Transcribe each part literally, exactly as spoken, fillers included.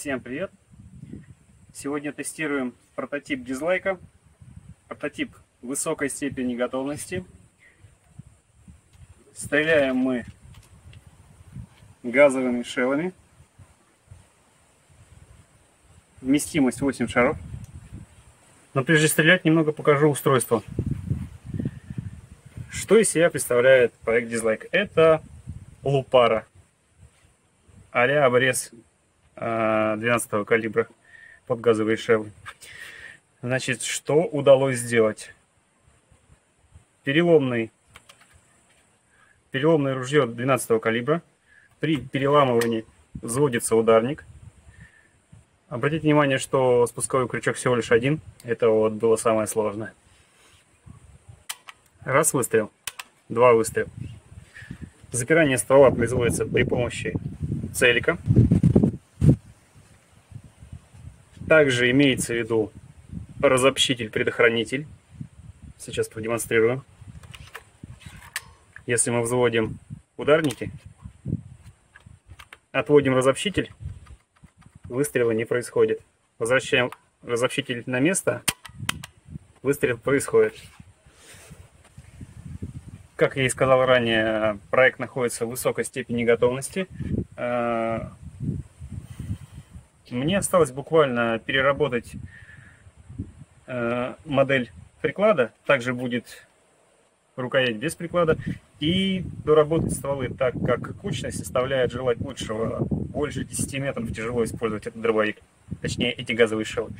Всем привет! Сегодня тестируем прототип дизлайка, прототип высокой степени готовности. Стреляем мы газовыми шелами. Вместимость восемь шаров. Но прежде стрелять немного покажу устройство. Что из себя представляет проект дизлайк? Это лупара а-ля обрез двенадцатого калибра под газовые шелы. Значит, что удалось сделать? Переломный, переломное ружье двенадцатого калибра. При переламывании взводится ударник. Обратите внимание, что спусковой крючок всего лишь один. Это вот было самое сложное. Раз выстрел, два выстрела. Запирание ствола производится при помощи целика. Также имеется в виду разобщитель-предохранитель. Сейчас продемонстрирую. Если мы взводим ударники, отводим разобщитель, выстрела не происходит. Возвращаем разобщитель на место, выстрел происходит. Как я и сказал ранее, проект находится в высокой степени готовности. Мне осталось буквально переработать модель приклада. Также будет рукоять без приклада. И доработать стволы, так как кучность оставляет желать лучшего. Больше десяти метров тяжело использовать этот дробовик. Точнее, эти газовые шелы.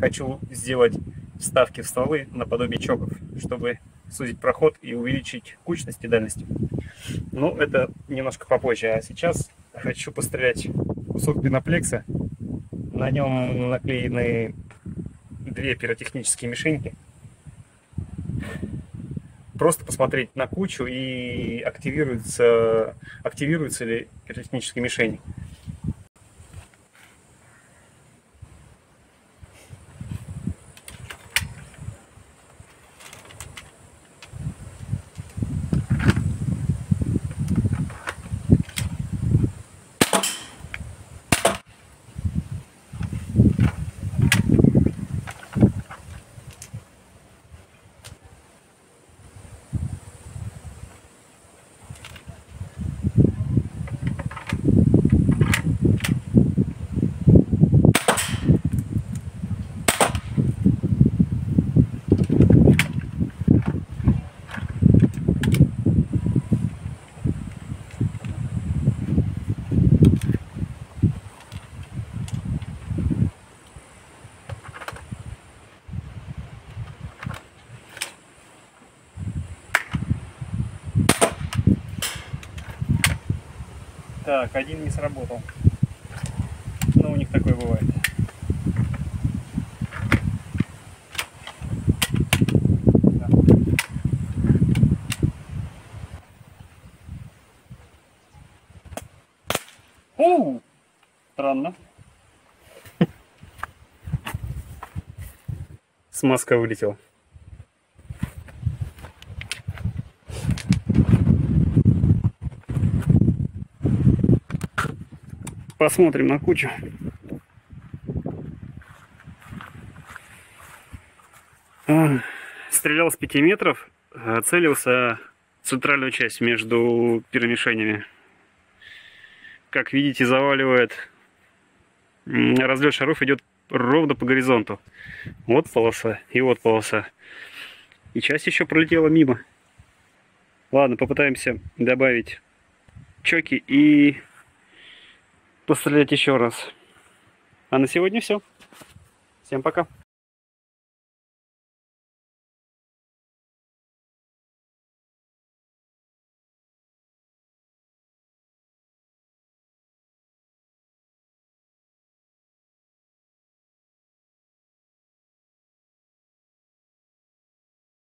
Хочу сделать вставки в стволы наподобие чоков, чтобы сузить проход и увеличить кучность и дальность. Но это немножко попозже. А сейчас хочу пострелять кусок пеноплекса. На нем наклеены две пиротехнические мишеньки. Просто посмотреть на кучу и активируется, активируется ли пиротехнические мишени. Так, один не сработал. Но у них такое бывает. Да. Оу! Странно. Смазка вылетела. Посмотрим на кучу. Стрелял с пяти метров, целился в центральную часть между пиромишенями. Как видите, заваливает. Разлет шаров идет ровно по горизонту. Вот полоса и вот полоса. И часть еще пролетела мимо. Ладно, попытаемся добавить чоки и пострелять еще раз. А на сегодня все. Всем пока.